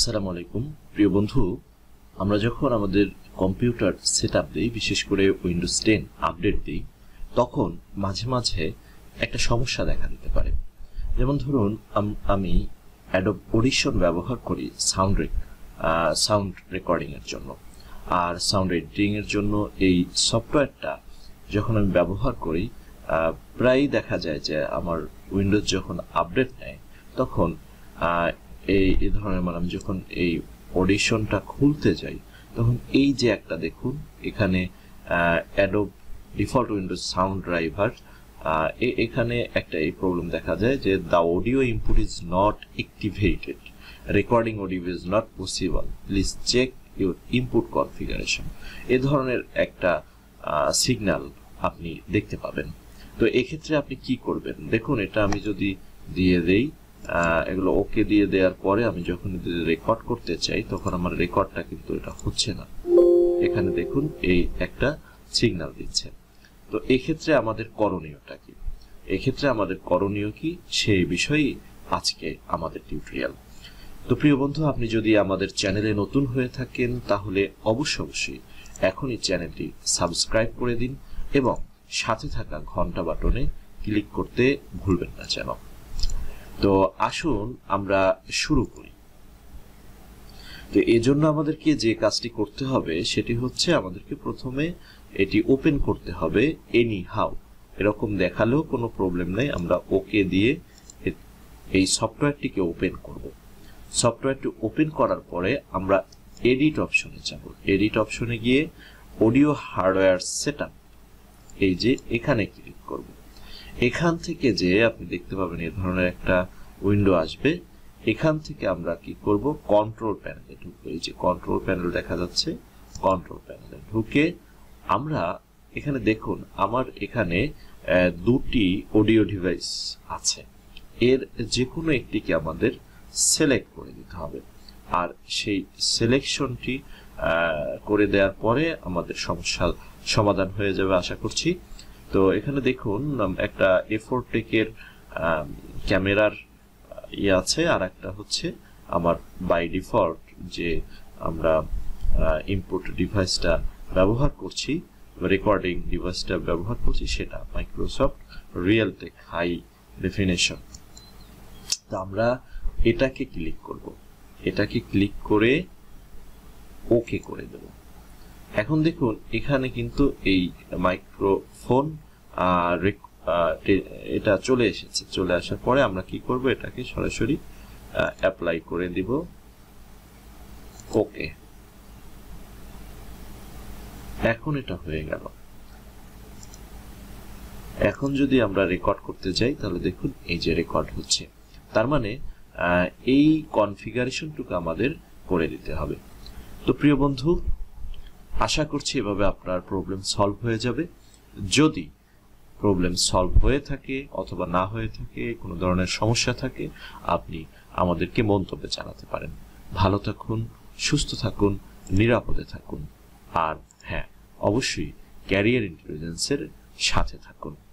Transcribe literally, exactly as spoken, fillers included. আসসালামু আলাইকুম প্রিয় বন্ধু আমরা যখন আমাদের কম্পিউটার সেটআপ দেই বিশেষ করে উইন্ডোজ টেন আপডেট দেই তখন মাঝে মাঝে একটা সমস্যা দেখা দিতে পারে যেমন ধরুন আমি অ্যাডব অডিশন ব্যবহার করি সাউন্ড সাউন্ড রেকর্ডিং এর জন্য আর সাউন্ড এডিটিং এর জন্য এই সফটওয়্যারটা যখন আমি ব্যবহার করি প্রায় দেখা যায় যে আমার উইন্ডোজ যখন আপডেট নেয় তখন এই এই ধরনের মানে আমি যখন এই অডিশনটা খুলতে যাই তখন এই যে একটা দেখুন এখানে Adobe default Windows sound driver এখানে একটা এই প্রবলেম দেখা যায় যে the audio input is not activated recording audio is not possible please check your input configuration এ ধরনের একটা সিগন্যাল আপনি দেখতে পাবেন তো এই ক্ষেত্রে আপনি কি করবেন দেখুন এটা আমি যদি দিয়ে দেই এগুলো ওকে দিয়ে দেওয়ার পরে আমি যখন রেকর্ড করতে চাই তখন আমার রেকর্ডটা কিন্তু এটা হচ্ছে না এখানে দেখুন এই একটা সিগন্যাল দিচ্ছে তো এই ক্ষেত্রে আমাদের করণীয়টা কি এই ক্ষেত্রে আমাদের করণীয় কি সেই বিষয়ে আজকে আমাদের টিউটোরিয়াল তো প্রিয় বন্ধু আপনি যদি আমাদের চ্যানেলে নতুন হয়ে থাকেন তাহলে অবশ্যই অবশ্যই এখনই চ্যানেলটি সাবস্ক্রাইব করে দিন এবং সাথে থাকা ঘন্টা বাটনে ক্লিক করতে ভুলবেন না যেন তো আসুন আমরা শুরু করি তো এর জন্য আমাদেরকে যে কাজটি করতে হবে সেটি হচ্ছে আমাদেরকে প্রথমে এটি ওপেন করতে হবে এনি হাউ এরকম দেখালেও কোনো প্রবলেম নেই আমরা ওকে দিয়ে এই সফটওয়্যারটিকে ওপেন করব সফটওয়্যারটি ওপেন করার পরে আমরা এডিট অপশনে যাব এডিট অপশনে গিয়ে অডিও হার্ডওয়্যার সেটআপ এই যে এখানে ক্লিক করব এখান থেকে যে আপনি দেখতে পাবেন এই ধরনের একটা উইন্ডো আসবে এখান থেকে আমরা কি করব কন্ট্রোল প্যানেলে ঢুকব এই যে কন্ট্রোল প্যানেল দেখা যাচ্ছে কন্ট্রোল প্যানেলে ঢুকে আমরা এখানে দেখুন আমার এখানে দুটি অডিও ডিভাইস আছে এর যে কোনো একটিকে আমাদের সিলেক্ট করে দিতে হবে আর সেই সিলেকশনটি করে দেওয়ার পরে আমাদের সমস্যা সমাধান হয়ে যাবে আশা করছি তো এখানে দেখুন একটা এফোর টেকের ক্যামেরার ইয়ে আছে আর একটা হচ্ছে আমার বাই ডিফল্ট যে আমরা ইনপুট ডিভাইসটা ব্যবহার করছি রেকর্ডিং ডিভাইসটা ব্যবহার করছি সেটা মাইক্রোসফট রিয়েলটেক হাই ডেফিনেশন তো আমরা এটাকে ক্লিক করব এটাকে ক্লিক করে ওকে করে দেব এখন দেখুন এখানে কিন্তু এই মাইক্রোফোন আর এটা চলে এসেছে চলে আসার পরে আমরা কি করব এটাকে সরাসরি অ্যাপ্লাই করে দিব ওকে এখন এটা হয়ে গেল এখন যদি আমরা রেকর্ড করতে যাই তাহলে দেখুন এই যে রেকর্ড হচ্ছে তার মানে এই কনফিগারেশনটুকু আমাদের করে দিতে হবে তো প্রিয় বন্ধু আশা করছি এভাবে আপনার প্রবলেম সলভ হয়ে যাবে যদি প্রবলেম সলভ হয়ে থাকে অথবা না হয়ে থাকে কোনো ধরনের সমস্যা থাকে আপনি আমাদেরকে মন্তব্যে জানাতে পারেন ভালো থাকুন সুস্থ থাকুন নিরাপদে থাকুন আর হ্যাঁ অবশ্যই ক্যারিয়ার ইন্টেলিজেন্সের সাথে থাকুন।